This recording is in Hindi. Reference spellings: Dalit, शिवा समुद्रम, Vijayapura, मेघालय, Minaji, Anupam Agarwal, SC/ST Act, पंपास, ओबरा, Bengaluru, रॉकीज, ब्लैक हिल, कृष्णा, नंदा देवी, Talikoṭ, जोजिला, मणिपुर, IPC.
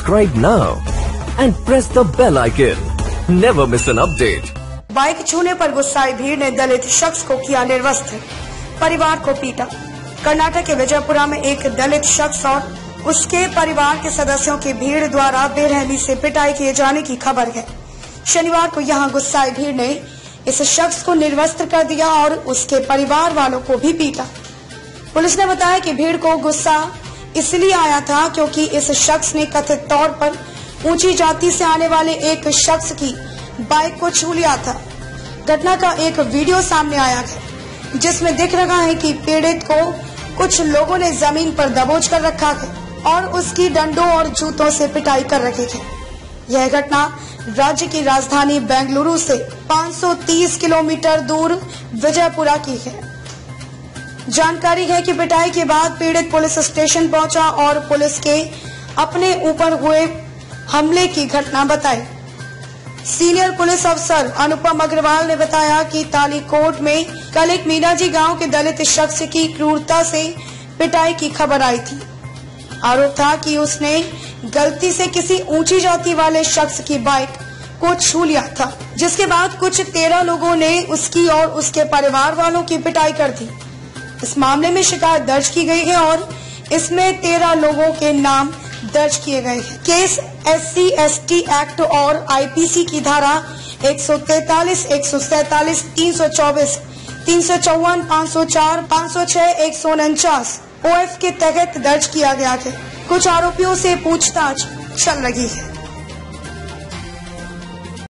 Subscribe now and press the bell icon. Never miss an update. Bike छूने पर गुस्साई भीड़ ने दलित शख्स को किया निर्वस्त्र, परिवार को पीटा। कर्नाटक के विजयपुरा में एक दलित शख्स और उसके परिवार के सदस्यों की भीड़ द्वारा बेरहमी से पिटाई किए जाने की खबर है। शनिवार को यहां गुस्साई भीड़ ने इस शख्स को निर्वस्त्र कर दिया और उसके परिवार वालों को भी पीटा। पुलिस ने बताया कि भीड़ को गुस्सा इसलिए आया था क्योंकि इस शख्स ने कथित तौर पर ऊंची जाति से आने वाले एक शख्स की बाइक को छू लिया था। घटना का एक वीडियो सामने आया है जिसमें दिख रहा है कि पीड़ित को कुछ लोगों ने जमीन पर दबोच कर रखा है और उसकी डंडों और जूतों से पिटाई कर रखी है। यह घटना राज्य की राजधानी बेंगलुरु से 530 किलोमीटर दूर विजयपुरा की है। जानकारी है कि पिटाई के बाद पीड़ित पुलिस स्टेशन पहुंचा और पुलिस के अपने ऊपर हुए हमले की घटना बताई। सीनियर पुलिस अफसर अनुपम अग्रवाल ने बताया कि तालीकोट में कल एक मीनाजी गांव के दलित शख्स की क्रूरता से पिटाई की खबर आई थी। आरोप था कि उसने गलती से किसी ऊंची जाति वाले शख्स की बाइक को छू लिया था, जिसके बाद कुछ 13 लोगों ने उसकी और उसके परिवार वालों की पिटाई कर दी। इस मामले में शिकायत दर्ज की गई है और इसमें 13 लोगों के नाम दर्ज किए गए हैं। केस SC/ST एक्ट और IPC की धारा 143, 147, 324, 354, 504, 506, 149 OF के तहत दर्ज किया गया है। कुछ आरोपियों से पूछताछ चल रही है।